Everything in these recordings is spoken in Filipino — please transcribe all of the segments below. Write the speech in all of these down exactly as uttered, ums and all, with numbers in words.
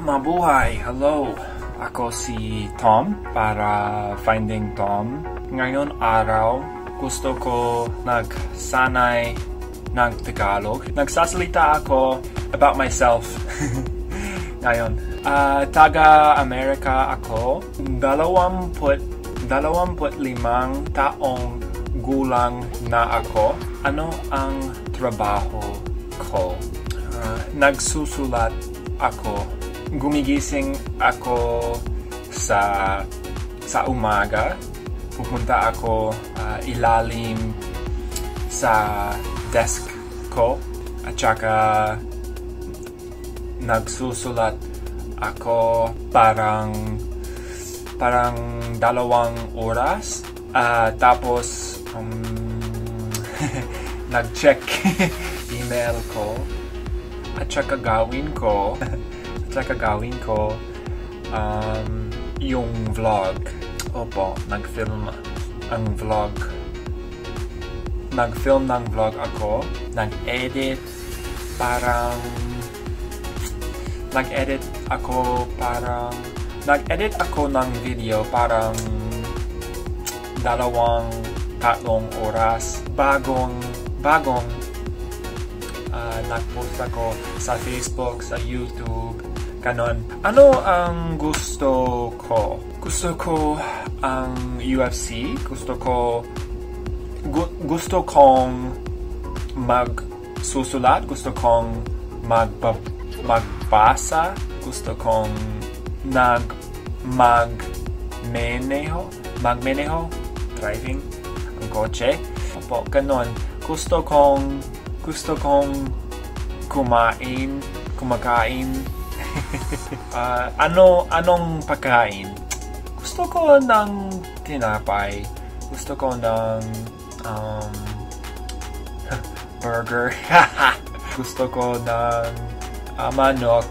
Mabuhay! Hello! Ako si Tom para Finding Tom. Ngayon araw, gusto ko nagsanay ng Tagalog. Nagsasalita ako about myself. Ngayon, uh, taga-Amerika ako. Dalawamput, dalawamput limang taong gulang na ako. Ano ang trabaho ko? Uh, nagsusulat ako. Gumigising ako sa, sa umaga. Pupunta ako uh, ilalim sa desk ko. At saka nagsusulat ako parang parang dalawang oras. Uh, tapos um, nag-check email ko. At saka gawin ko at saka gawin ko um, yung vlog. Opo, nag-film ang vlog. Nag-film ng vlog ako. Nag-edit. Parang nag-edit ako parang nag-edit ako ng video parang dalawang tatlong oras bagong bagong uh, nag-post ako sa Facebook, sa YouTube, kanon. Ano ang gusto ko? Gusto ko ang U F C. Gusto ko gu gusto kong magsusulat. Gusto kong magbab magbasa, gusto kong nag magmeneho, magmeneho, driving ang kotse. Opo, ganun. Gusto kong gusto kong kumain, kumakain. uh, ano anong pagkain? Gusto ko ng tinapay. Gusto ko ng um, burger. Gusto ko ng Uh, manok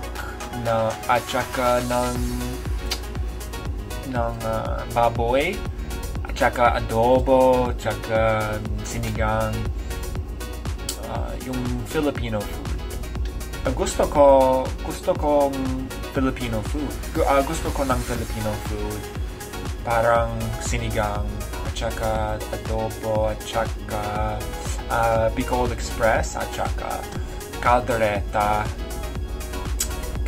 na at saka ng ng uh, baboy at saka adobo at saka sinigang, uh, yung Filipino food. Uh, gusto ko gusto kong Filipino food. Uh, gusto ko ng Filipino food parang sinigang at saka adobo at saka uh, Bicol Express at saka caldereta.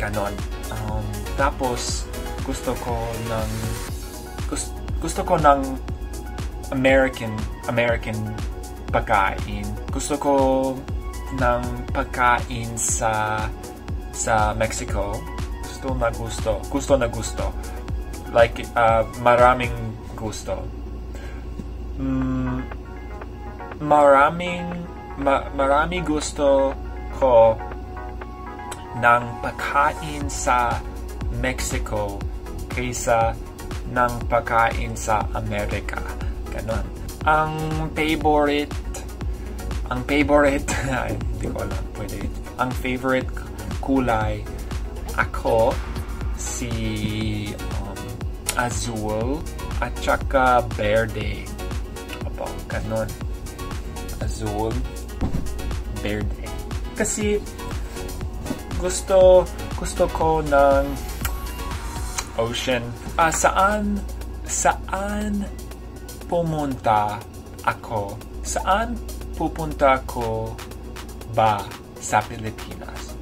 Ganon. Um, tapos gusto ko ng gusto, gusto ko ng American American pagkain. Gusto ko ng pagkain sa sa Mexico. Gusto na gusto. Gusto na gusto. Like uh, maraming gusto. Mm, maraming ma, marami gusto ko ng pagkain sa Mexico kaysa ng pagkain sa Amerika. Ganon. Ang favorite, ang favorite, hindi ko alam, pwede. Ang favorite kulay ako si um, azul at saka verde. Opo, ganon. Azul, verde. Kasi Gusto, gusto ko ng ocean. Uh, saan, saan pumunta ako? Saan pupunta ko ba sa Pilipinas?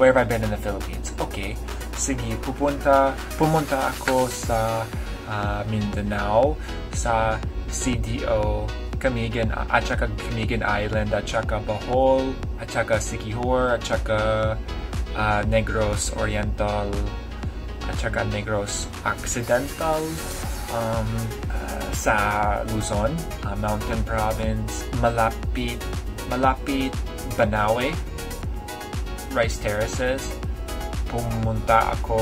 Where have I been in the Philippines? Okay, sige, pupunta, pumunta ako sa uh, Mindanao, sa C D O, Camigan, at saka Camigan Island, at saka Bohol, at saka Siquijor, at saka Uh, Negros Oriental at saka Negros Occidental, um, uh, sa Luzon, uh, Mountain Province, malapit malapit Banawe, Rice Terraces. Pumunta ako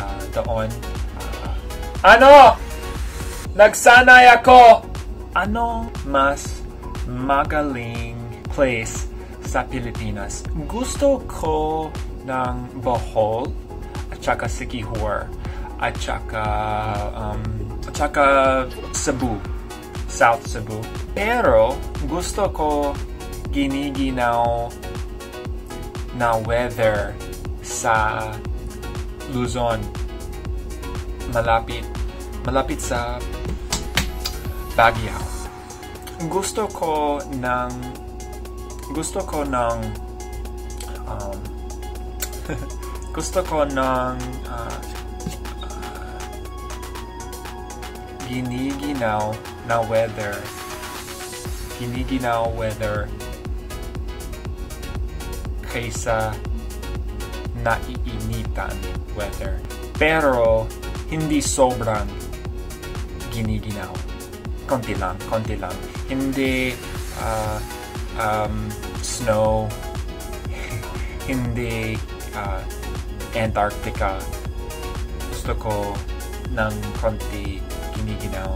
uh, doon. uh, Ano? Nagsanay ako! Anong mas magaling place sa Pilipinas? Gusto ko ng Bohol at saka Siquijor at saka um, at saka Cebu, South Cebu. Pero gusto ko giniginaw na weather sa Luzon. Malapit. Malapit sa Baguio. Gusto ko ng gusto ko ng um, gusto ko ng uh, uh, giniginaw na weather. Giniginaw weather kaysa naiinitan weather. Pero hindi sobrang giniginaw. Konti lang, konti lang. Hindi uh, um, snow, hindi uh, Antarctica. Gusto ko ng konti giniginaw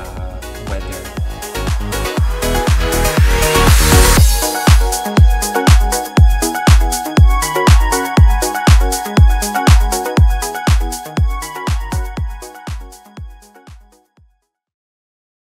uh, weather.